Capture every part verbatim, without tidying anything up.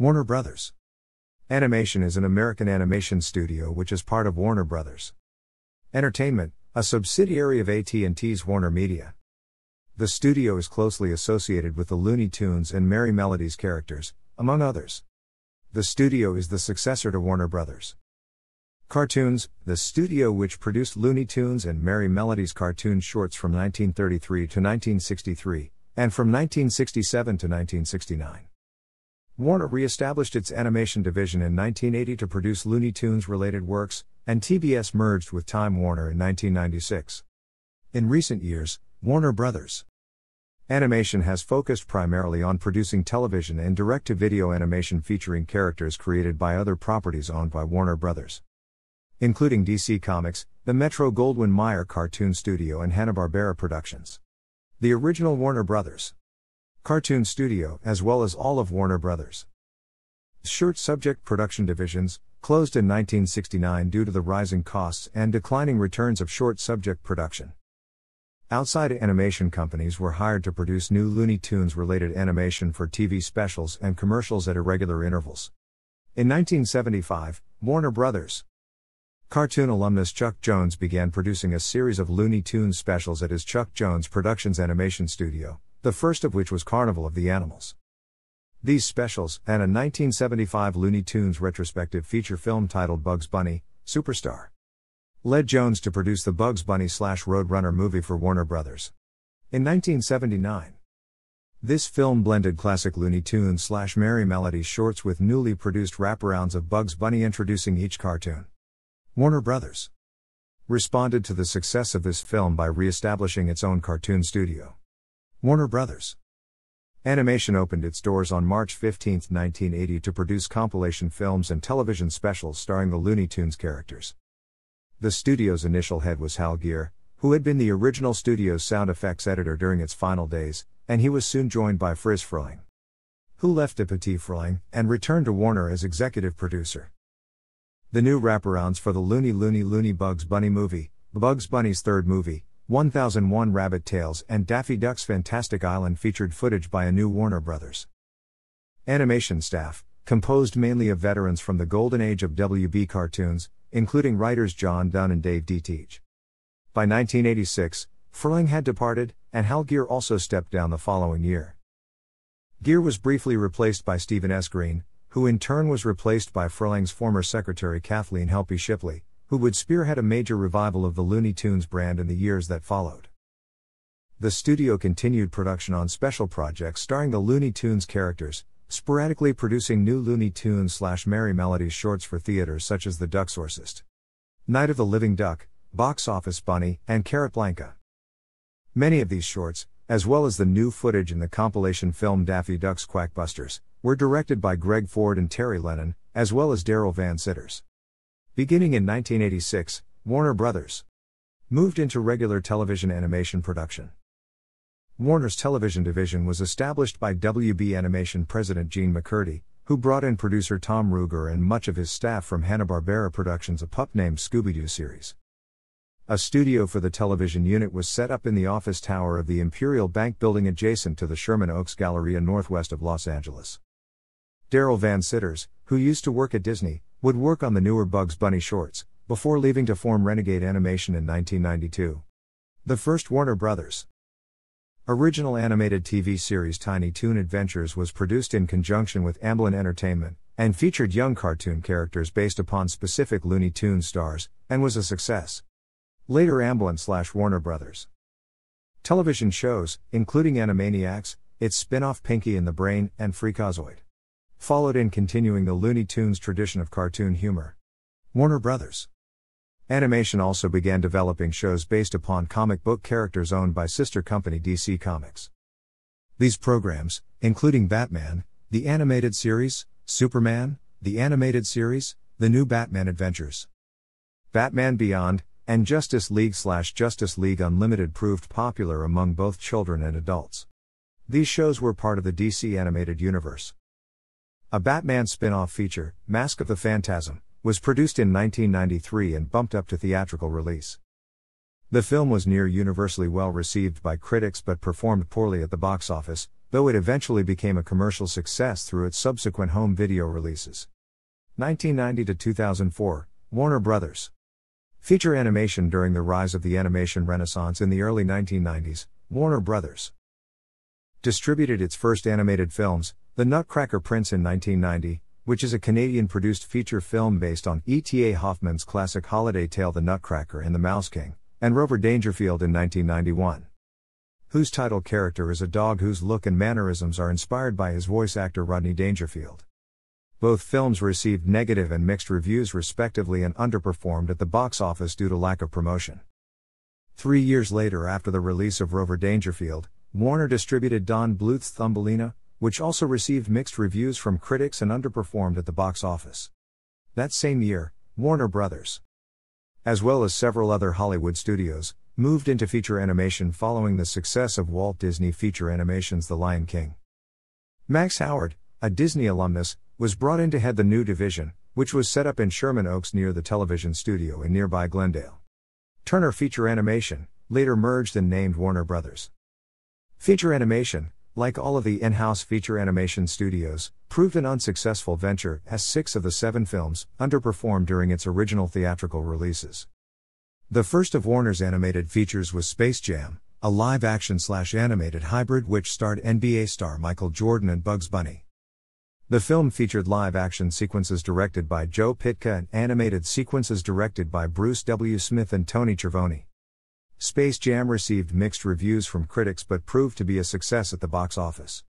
Warner Brothers Animation is an American animation studio which is part of Warner Brothers Entertainment, a subsidiary of A T and T's Warner Media. The studio is closely associated with the Looney Tunes and Merrie Melodies characters, among others. The studio is the successor to Warner Brothers. Cartoons, the studio which produced Looney Tunes and Merrie Melodies cartoon shorts from nineteen thirty-three to nineteen sixty-three, and from nineteen sixty-seven to nineteen sixty-nine. Warner re-established its animation division in nineteen eighty to produce Looney Tunes-related works, and T B S merged with Time Warner in nineteen ninety-six. In recent years, Warner Brothers Animation has focused primarily on producing television and direct-to-video animation featuring characters created by other properties owned by Warner Brothers, including D C Comics, the Metro-Goldwyn-Mayer Cartoon Studio and Hanna-Barbera Productions. The original Warner Brothers Cartoon Studio, as well as all of Warner Brothers Shirt subject production divisions, closed in nineteen sixty-nine due to the rising costs and declining returns of short subject production. Outside animation companies were hired to produce new Looney Tunes-related animation for T V specials and commercials at irregular intervals. In nineteen seventy-five, Warner Brothers Cartoon alumnus Chuck Jones began producing a series of Looney Tunes specials at his Chuck Jones Productions animation studio, the first of which was Carnival of the Animals. These specials, and a nineteen seventy-five Looney Tunes retrospective feature film titled Bugs Bunny, Superstar, led Jones to produce the Bugs Bunny slash Roadrunner movie for Warner Brothers. In nineteen seventy-nine, this film blended classic Looney Tunes slash Merrie Melodies shorts with newly produced wraparounds of Bugs Bunny introducing each cartoon. Warner Brothers responded to the success of this film by re-establishing its own cartoon studio. Warner Brothers Animation opened its doors on March fifteenth, nineteen eighty to produce compilation films and television specials starring the Looney Tunes characters. The studio's initial head was Hal Geer, who had been the original studio's sound effects editor during its final days, and he was soon joined by Friz Freleng, who left de Petit Freleng and returned to Warner as executive producer. The new wraparounds for the Looney Looney Looney Bugs Bunny movie, Bugs Bunny's third movie, one thousand one Rabbit Tales and Daffy Duck's Fantastic Island featured footage by a new Warner Brothers animation staff, composed mainly of veterans from the golden age of W B cartoons, including writers John Dunn and Dave D. Teach. By nineteen eighty-six, Freleng had departed, and Hal Geer also stepped down the following year. Geer was briefly replaced by Stephen S. Green, who in turn was replaced by Freleng's former secretary Kathleen Helpy Shipley, who would spearhead a major revival of the Looney Tunes brand in the years that followed. The studio continued production on special projects starring the Looney Tunes characters, sporadically producing new Looney Tunes slash Merrie Melodies shorts for theaters such as The Duck Exorcist, Night of the Living Duck, Box Office Bunny, and Casablanca. Many of these shorts, as well as the new footage in the compilation film Daffy Duck's Quackbusters, were directed by Greg Ford and Terry Lennon, as well as Darryl Van Sitters. Beginning in nineteen eighty-six, Warner Brothers moved into regular television animation production. Warner's television division was established by W B Animation president Gene McCurdy, who brought in producer Tom Ruger and much of his staff from Hanna-Barbera Productions' A Pup Named Scooby-Doo series. A studio for the television unit was set up in the office tower of the Imperial Bank building adjacent to the Sherman Oaks Galleria northwest of Los Angeles. Darryl Van Sitters, who used to work at Disney, would work on the newer Bugs Bunny shorts, before leaving to form Renegade Animation in nineteen ninety-two. The first Warner Brothers original animated T V series Tiny Toon Adventures was produced in conjunction with Amblin Entertainment, and featured young cartoon characters based upon specific Looney Tunes stars, and was a success. Later Amblin slash Warner Brothers television shows, including Animaniacs, its spin-off Pinky and the Brain, and Freakazoid, followed in continuing the Looney Tunes tradition of cartoon humor. Warner Brothers Animation also began developing shows based upon comic book characters owned by sister company D C Comics. These programs, including Batman, the Animated Series, Superman, the Animated Series, The New Batman Adventures, Batman Beyond, and Justice League slash Justice League Unlimited proved popular among both children and adults. These shows were part of the D C animated universe. A Batman spin-off feature, Mask of the Phantasm, was produced in nineteen ninety-three and bumped up to theatrical release. The film was near universally well received by critics but performed poorly at the box office, though it eventually became a commercial success through its subsequent home video releases. nineteen ninety to two thousand four, Warner Brothers. Feature animation. During the rise of the animation renaissance in the early nineteen nineties, Warner Brothers distributed its first animated films, The Nutcracker Prince in nineteen ninety, which is a Canadian-produced feature film based on E T A Hoffman's classic holiday tale The Nutcracker and the Mouse King, and Rover Dangerfield in nineteen ninety-one, whose title character is a dog whose look and mannerisms are inspired by his voice actor Rodney Dangerfield. Both films received negative and mixed reviews respectively and underperformed at the box office due to lack of promotion. Three years later, after the release of Rover Dangerfield, Warner distributed Don Bluth's Thumbelina, which also received mixed reviews from critics and underperformed at the box office. That same year, Warner Brothers, as well as several other Hollywood studios, moved into feature animation following the success of Walt Disney Feature Animation's The Lion King. Max Howard, a Disney alumnus, was brought in to head the new division, which was set up in Sherman Oaks near the television studio in nearby Glendale. Turner Feature Animation, later merged and named Warner Brothers. Feature animation, like all of the in-house feature animation studios, proved an unsuccessful venture as six of the seven films underperformed during its original theatrical releases. The first of Warner's animated features was Space Jam, a live-action-slash-animated hybrid which starred N B A star Michael Jordan and Bugs Bunny. The film featured live-action sequences directed by Joe Pitka and animated sequences directed by Bruce W. Smith and Tony Cervone. Space Jam received mixed reviews from critics but proved to be a success at the box office.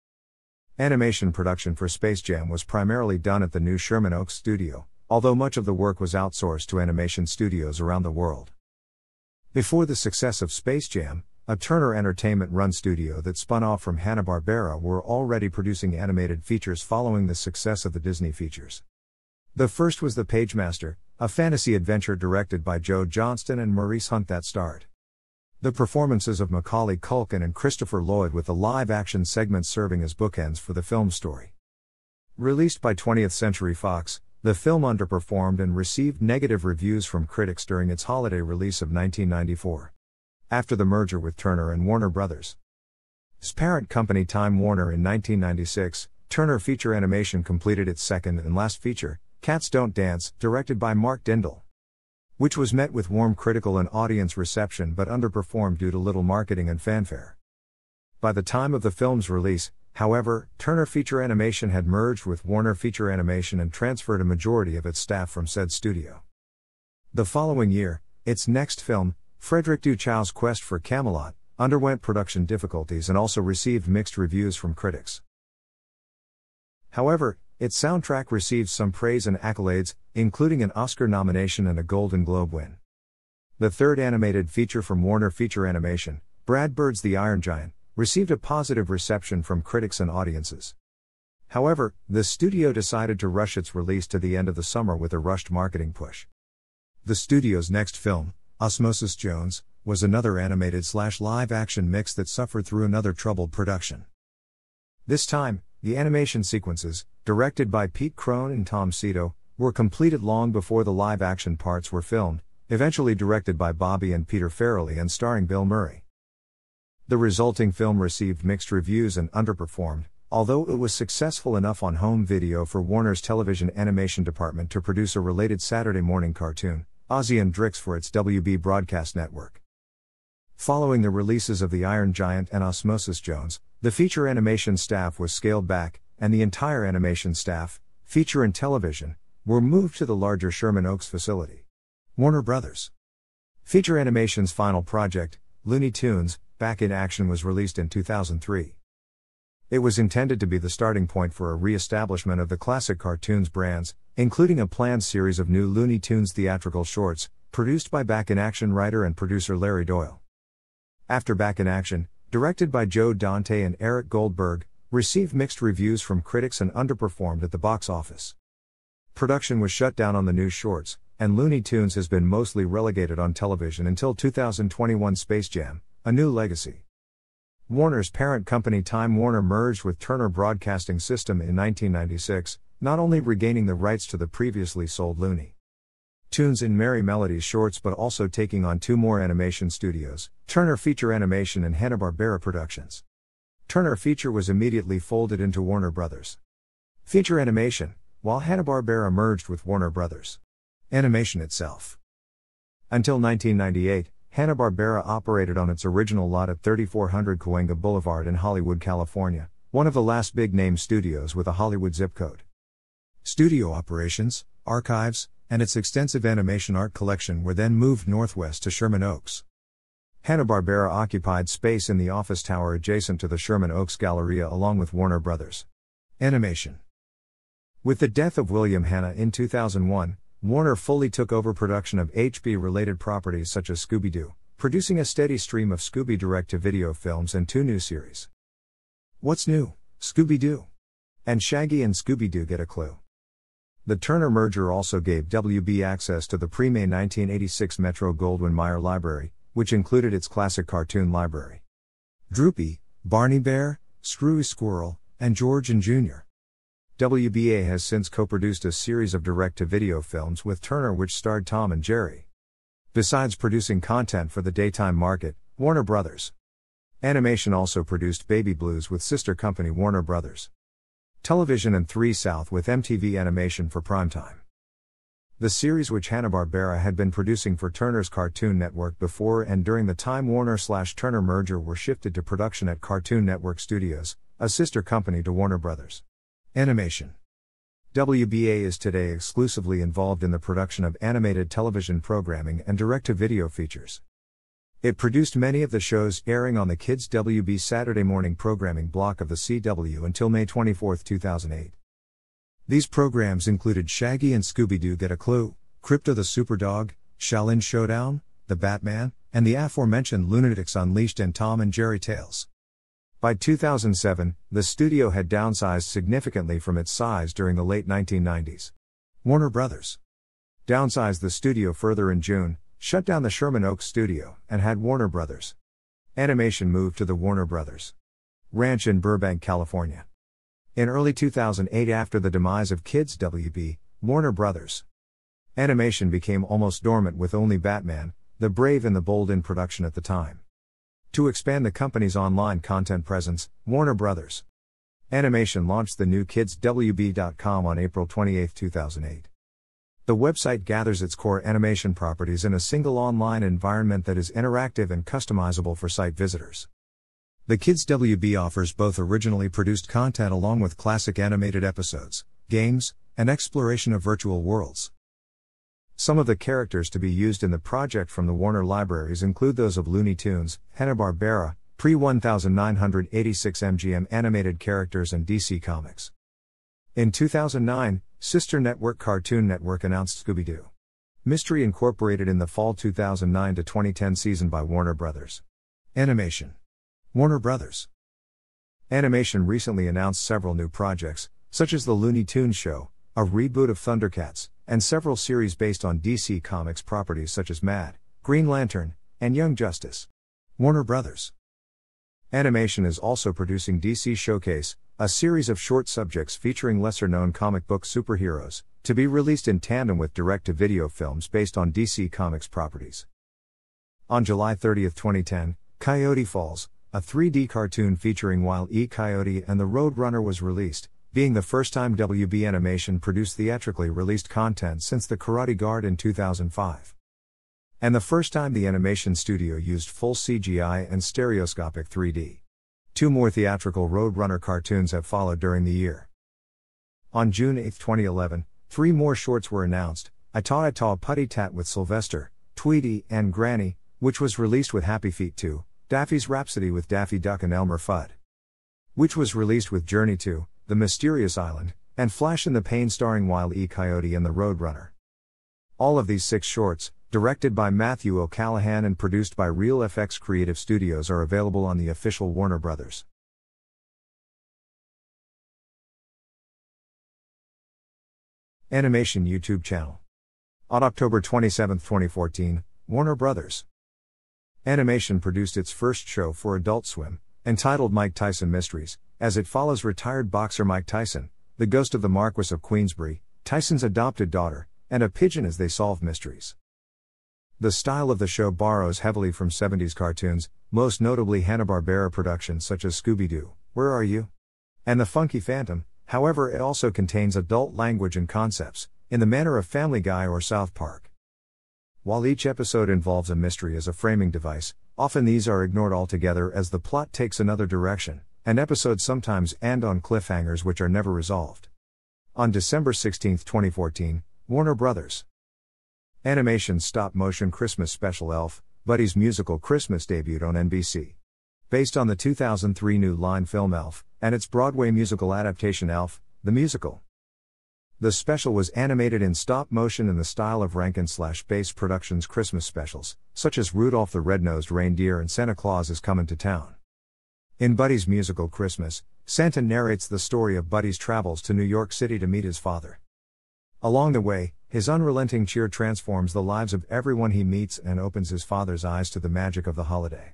Animation production for Space Jam was primarily done at the new Sherman Oaks studio, although much of the work was outsourced to animation studios around the world. Before the success of Space Jam, a Turner Entertainment-run studio that spun off from Hanna-Barbera were already producing animated features following the success of the Disney features. The first was The Pagemaster, a fantasy adventure directed by Joe Johnston and Maurice Hunt that starred the performances of Macaulay Culkin and Christopher Lloyd, with the live-action segments serving as bookends for the film's story. Released by twentieth Century Fox, the film underperformed and received negative reviews from critics during its holiday release of nineteen ninety-four. After the merger with Turner and Warner Brothers' parent company Time Warner in nineteen ninety-six, Turner Feature Animation completed its second and last feature, Cats Don't Dance, directed by Mark Dindal, which was met with warm critical and audience reception but underperformed due to little marketing and fanfare. By the time of the film's release, however, Turner Feature Animation had merged with Warner Feature Animation and transferred a majority of its staff from said studio. The following year, its next film, Frederick Duchow's Quest for Camelot, underwent production difficulties and also received mixed reviews from critics. However, its soundtrack received some praise and accolades, including an Oscar nomination and a Golden Globe win. The third animated feature from Warner Feature Animation, Brad Bird's The Iron Giant, received a positive reception from critics and audiences. However, the studio decided to rush its release to the end of the summer with a rushed marketing push. The studio's next film, Osmosis Jones, was another animated-slash-live-action mix that suffered through another troubled production. This time, the animation sequences, directed by Pete Crone and Tom Cito, were completed long before the live-action parts were filmed, eventually directed by Bobby and Peter Farrelly and starring Bill Murray. The resulting film received mixed reviews and underperformed, although it was successful enough on home video for Warner's television animation department to produce a related Saturday morning cartoon, Ozzie and Drix, for its W B broadcast network. Following the releases of The Iron Giant and Osmosis Jones, the feature animation staff was scaled back, and the entire animation staff, feature and television, were moved to the larger Sherman Oaks facility. Warner Brothers Feature Animation's final project, Looney Tunes: Back in Action, was released in two thousand three. It was intended to be the starting point for a re-establishment of the classic cartoons brands, including a planned series of new Looney Tunes theatrical shorts, produced by Back in Action writer and producer Larry Doyle. After Back in Action, directed by Joe Dante and Eric Goldberg, received mixed reviews from critics and underperformed at the box office. Production was shut down on the new shorts, and Looney Tunes has been mostly relegated on television until two thousand twenty-one Space Jam: A New Legacy. Warner's parent company Time Warner merged with Turner Broadcasting System in nineteen ninety-six, not only regaining the rights to the previously sold Looney Tunes in Merry Melodies shorts but also taking on two more animation studios, Turner Feature Animation and Hanna-Barbera Productions. Turner Feature was immediately folded into Warner Brothers. Feature Animation, while Hanna-Barbera merged with Warner Brothers. Animation itself. Until nineteen ninety-eight, Hanna-Barbera operated on its original lot at thirty-four hundred Cahuenga Boulevard in Hollywood, California, one of the last big-name studios with a Hollywood zip code. Studio operations, archives, and its extensive animation art collection were then moved northwest to Sherman Oaks. Hanna-Barbera occupied space in the office tower adjacent to the Sherman Oaks Galleria along with Warner Brothers. Animation. With the death of William Hanna in two thousand one, Warner fully took over production of H B-related properties such as Scooby-Doo, producing a steady stream of Scooby direct-to-video films and two new series. What's New, Scooby-Doo? And Shaggy and Scooby-Doo Get a Clue. The Turner merger also gave W B access to the pre-May nineteen eighty-six Metro-Goldwyn-Mayer Library, which included its classic cartoon library. Droopy, Barney Bear, Screwy Squirrel, and George and Junior W B A has since co-produced a series of direct-to-video films with Turner which starred Tom and Jerry. Besides producing content for the daytime market, Warner Brothers Animation also produced Baby Blues with sister company Warner Brothers Television and Three South with M T V Animation for primetime. The series which Hanna-Barbera had been producing for Turner's Cartoon Network before and during the Time Warner-slash-Turner merger were shifted to production at Cartoon Network Studios, a sister company to Warner Brothers. Animation. W B A is today exclusively involved in the production of animated television programming and direct-to-video features. It produced many of the shows airing on the Kids W B Saturday morning programming block of the C W until May twenty-fourth, two thousand eight. These programs included Shaggy and Scooby-Doo Get a Clue, Crypto the Superdog, Shaolin Showdown, The Batman, and the aforementioned Lunatics Unleashed and Tom and Jerry Tales. By two thousand seven, the studio had downsized significantly from its size during the late nineteen nineties. Warner Brothers downsized the studio further in June, shut down the Sherman Oaks studio, and had Warner Brothers Animation moved to the Warner Brothers Ranch in Burbank, California. In early two thousand eight, after the demise of Kids W B, Warner Brothers Animation became almost dormant with only Batman, The Brave and the Bold in production at the time. To expand the company's online content presence, Warner Brothers Animation launched the new kids w b dot com on April twenty-eighth, two thousand eight. The website gathers its core animation properties in a single online environment that is interactive and customizable for site visitors. The Kids W B offers both originally produced content along with classic animated episodes, games, and exploration of virtual worlds. Some of the characters to be used in the project from the Warner libraries include those of Looney Tunes, Hanna-Barbera, pre-nineteen eighty-six M G M animated characters and D C Comics. In two thousand nine, sister network Cartoon Network announced Scooby-Doo Mystery Incorporated in the fall two thousand nine to twenty ten season by Warner Brothers Animation. Warner Brothers Animation recently announced several new projects, such as The Looney Tunes Show, a reboot of Thundercats, and several series based on D C Comics properties such as Mad, Green Lantern, and Young Justice. Warner Brothers Animation is also producing D C Showcase, a series of short subjects featuring lesser-known comic book superheroes, to be released in tandem with direct-to-video films based on D C Comics properties. On July thirtieth, twenty ten, Coyote Falls, a three D cartoon featuring Wild E. Coyote and the Roadrunner was released, being the first time W B Animation produced theatrically released content since The Karate Guard in two thousand five. And the first time the animation studio used full C G I and stereoscopic three D. Two more theatrical Roadrunner cartoons have followed during the year. On June eighth, twenty eleven, three more shorts were announced, Ita Ita Putty Tat with Sylvester, Tweety, and Granny, which was released with Happy Feet two, Daffy's Rhapsody with Daffy Duck and Elmer Fudd, which was released with Journey to The Mysterious Island, and Flash in the Pan starring Wile E. Coyote and the Roadrunner. All of these six shorts, directed by Matthew O'Callaghan and produced by Real F X Creative Studios, are available on the official Warner Brothers Animation YouTube channel. On October twenty-seventh, twenty fourteen, Warner Brothers Animation produced its first show for Adult Swim, entitled Mike Tyson Mysteries, as it follows retired boxer Mike Tyson, the ghost of the Marquis of Queensberry, Tyson's adopted daughter, and a pigeon as they solve mysteries. The style of the show borrows heavily from seventies cartoons, most notably Hanna-Barbera productions such as Scooby-Doo, Where Are You? And The Funky Phantom, however, it also contains adult language and concepts, in the manner of Family Guy or South Park. While each episode involves a mystery as a framing device, often these are ignored altogether as the plot takes another direction, and episodes sometimes end on cliffhangers which are never resolved. On December sixteenth twenty fourteen, Warner Brothers Animation's stop-motion Christmas special Elf, Buddy's Musical Christmas debuted on N B C. Based on the two thousand three New Line film Elf, and its Broadway musical adaptation Elf, the Musical. The special was animated in stop-motion in the style of Rankin-Bass Productions' Christmas specials, such as Rudolph the Red-Nosed Reindeer and Santa Claus Is Comin' to Town. In Buddy's Musical Christmas, Santa narrates the story of Buddy's travels to New York City to meet his father. Along the way, his unrelenting cheer transforms the lives of everyone he meets and opens his father's eyes to the magic of the holiday.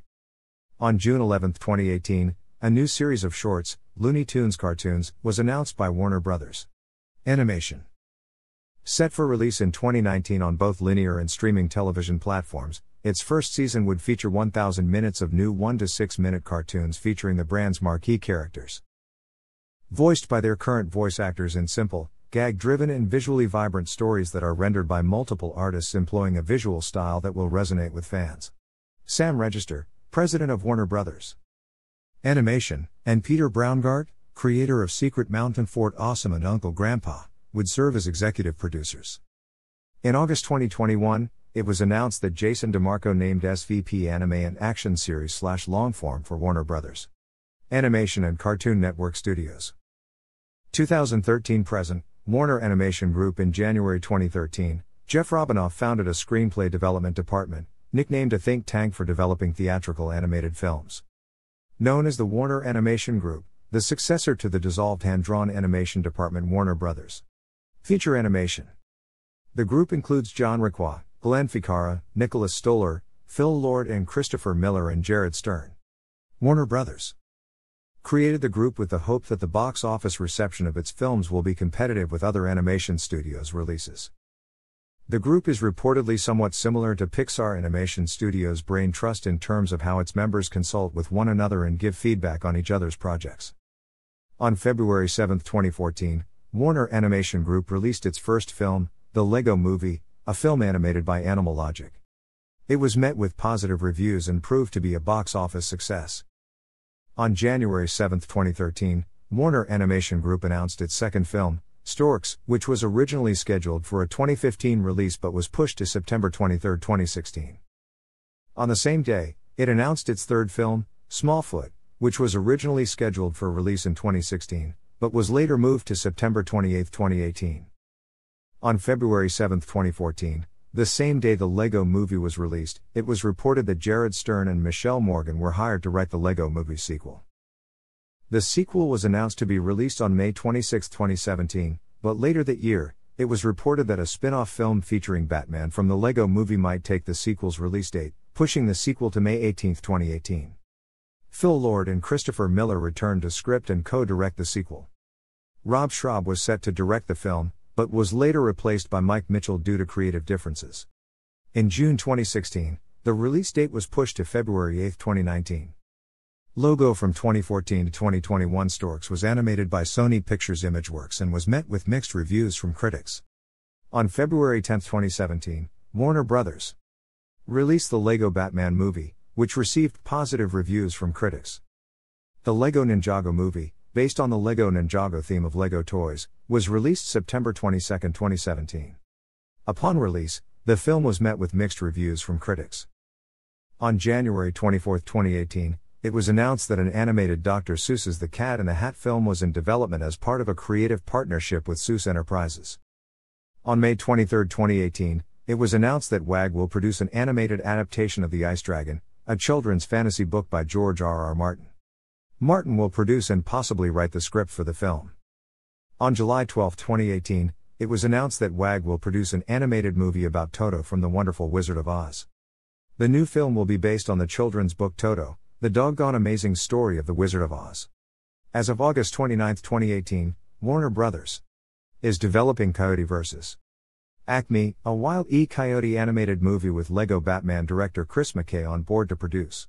On June eleventh twenty eighteen, a new series of shorts, Looney Tunes cartoons, was announced by Warner Brothers Animation. Set for release in twenty nineteen on both linear and streaming television platforms, its first season would feature one thousand minutes of new one to six minute cartoons featuring the brand's marquee characters, voiced by their current voice actors in simple, gag-driven and visually vibrant stories that are rendered by multiple artists employing a visual style that will resonate with fans. Sam Register, president of Warner Brothers Animation, and Peter Braungart, creator of Secret Mountain, Fort Awesome and Uncle Grandpa, would serve as executive producers. In August twenty twenty-one, it was announced that Jason DeMarco named S V P Anime and Action Series slash Longform for Warner Brothers Animation and Cartoon Network Studios. twenty thirteen present, Warner Animation Group. In January twenty thirteen, Jeff Robinoff founded a screenplay development department, nicknamed a think tank for developing theatrical animated films. Known as the Warner Animation Group, the successor to the dissolved hand-drawn animation department Warner Brothers Feature Animation. The group includes John Requa, Glenn Ficarra, Nicholas Stoller, Phil Lord and Christopher Miller and Jared Stern. Warner Brothers created the group with the hope that the box office reception of its films will be competitive with other animation studios' releases. The group is reportedly somewhat similar to Pixar Animation Studios' Brain Trust in terms of how its members consult with one another and give feedback on each other's projects. On February seventh twenty fourteen, Warner Animation Group released its first film, The Lego Movie, a film animated by Animal Logic. It was met with positive reviews and proved to be a box office success. On January seventh twenty thirteen, Warner Animation Group announced its second film, Storks, which was originally scheduled for a twenty fifteen release but was pushed to September twenty-third twenty sixteen. On the same day, it announced its third film, Smallfoot, which was originally scheduled for release in twenty sixteen, but was later moved to September twenty-eighth twenty eighteen. On February seventh twenty fourteen, the same day the Lego Movie was released, it was reported that Jared Stern and Michelle Morgan were hired to write the Lego Movie sequel. The sequel was announced to be released on May twenty-sixth twenty seventeen, but later that year, it was reported that a spin-off film featuring Batman from the Lego Movie might take the sequel's release date, pushing the sequel to May eighteenth twenty eighteen. Phil Lord and Christopher Miller returned to script and co-direct the sequel. Rob Schraub was set to direct the film, but was later replaced by Mike Mitchell due to creative differences. In June twenty sixteen, the release date was pushed to February eighth twenty nineteen. Logo from twenty fourteen to twenty twenty-one. Storks was animated by Sony Pictures Imageworks and was met with mixed reviews from critics. On February tenth twenty seventeen, Warner Brothers released the Lego Batman Movie, which received positive reviews from critics. The Lego Ninjago Movie, based on the Lego Ninjago theme of Lego toys, was released September twenty-second twenty seventeen. Upon release, the film was met with mixed reviews from critics. On January twenty-fourth twenty eighteen, it was announced that an animated Doctor Seuss's The Cat in the Hat film was in development as part of a creative partnership with Seuss Enterprises. On May twenty-third twenty eighteen, it was announced that W A G will produce an animated adaptation of The Ice Dragon, a children's fantasy book by George R R Martin. Martin will produce and possibly write the script for the film. On July twelfth twenty eighteen, it was announced that W A G will produce an animated movie about Toto from The Wonderful Wizard of Oz. The new film will be based on the children's book Toto, The Doggone Amazing Story of the Wizard of Oz. As of August twenty-ninth twenty eighteen, Warner Brothers is developing Coyote versus. Acme, a Wild E. Coyote animated movie with Lego Batman director Chris McKay on board to produce.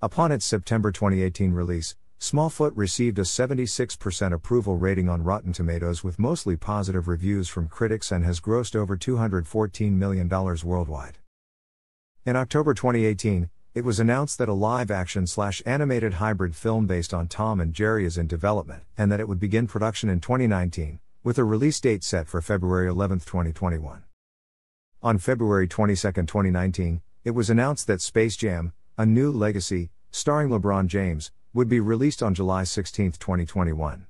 Upon its September twenty eighteen release, Smallfoot received a seventy-six percent approval rating on Rotten Tomatoes with mostly positive reviews from critics and has grossed over two hundred fourteen million dollars worldwide. In October twenty eighteen, it was announced that a live-action-slash-animated hybrid film based on Tom and Jerry is in development, and that it would begin production in twenty nineteen, with a release date set for February eleventh twenty twenty-one. On February twenty-second twenty nineteen, it was announced that Space Jam: A New Legacy, starring LeBron James, would be released on July sixteenth twenty twenty-one.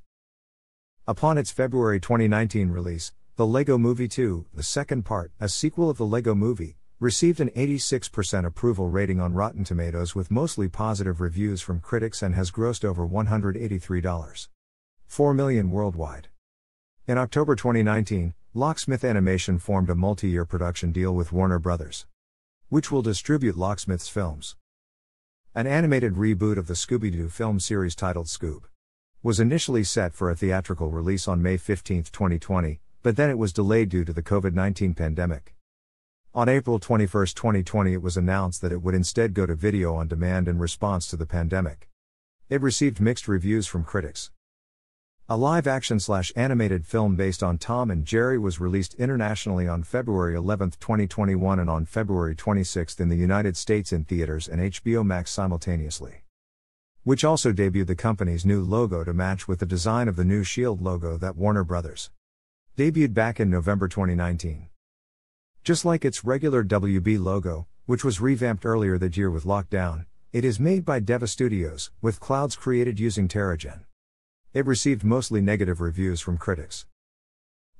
Upon its February twenty nineteen release, The Lego Movie two, the second part, a sequel of The Lego Movie, received an eighty-six percent approval rating on Rotten Tomatoes with mostly positive reviews from critics and has grossed over one hundred eighty-three point four million dollars worldwide. In October twenty nineteen, Locksmith Animation formed a multi-year production deal with Warner Brothers, which will distribute Locksmith's films. An animated reboot of the Scooby-Doo film series titled Scoob was initially set for a theatrical release on May fifteenth twenty twenty, but then it was delayed due to the COVID nineteen pandemic. On April twenty-first twenty twenty, it was announced that it would instead go to video on demand in response to the pandemic. It received mixed reviews from critics. A live-action-slash-animated film based on Tom and Jerry was released internationally on February eleventh twenty twenty-one and on February twenty-sixth in the United States in theaters and H B O Max simultaneously, which also debuted the company's new logo to match with the design of the new Shield logo that Warner Brothers debuted back in November twenty nineteen. Just like its regular W B logo, which was revamped earlier that year with Lockdown, it is made by Deva Studios, with clouds created using TerraGen. It received mostly negative reviews from critics.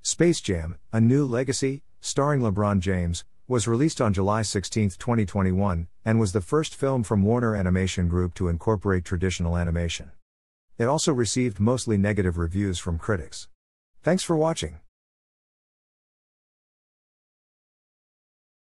Space Jam: A New Legacy, starring LeBron James, was released on July sixteenth twenty twenty-one, and was the first film from Warner Animation Group to incorporate traditional animation. It also received mostly negative reviews from critics. Thanks for watching.